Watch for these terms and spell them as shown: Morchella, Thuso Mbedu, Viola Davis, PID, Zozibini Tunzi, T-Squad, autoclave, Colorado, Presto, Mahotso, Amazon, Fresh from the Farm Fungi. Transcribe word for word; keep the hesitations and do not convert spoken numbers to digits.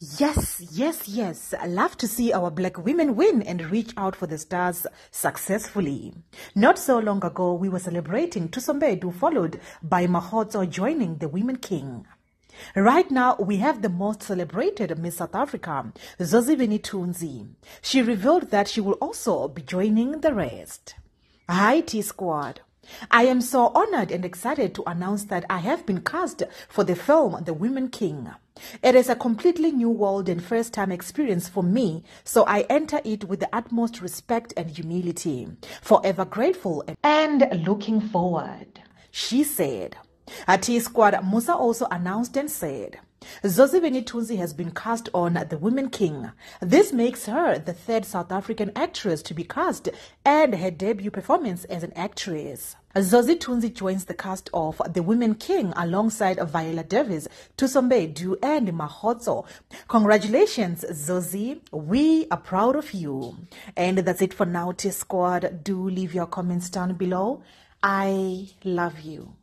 Yes, yes, yes. I love to see our black women win and reach out for the stars successfully. Not so long ago, we were celebrating Thuso Mbedu, followed by Mahotso joining the Women King. Right now, we have the most celebrated Miss South Africa, Zozibini Tunzi. She revealed that she will also be joining the rest. Hi, T-Squad. I am so honored and excited to announce that I have been cast for the film The Women King. It is a completely new world and first-time experience for me, so I enter it with the utmost respect and humility, forever grateful and looking forward, she said. T-Squad Musa also announced and said, Zozibini Tunzi has been cast on The Women King. This makes her the third South African actress to be cast and her debut performance as an actress. Zozi Tunzi joins the cast of The Women King alongside Viola Davis, Thuso Mbedu, and Mahotso. Congratulations, Zozi. We are proud of you. And that's it for now, T-Squad. Do leave your comments down below. I love you.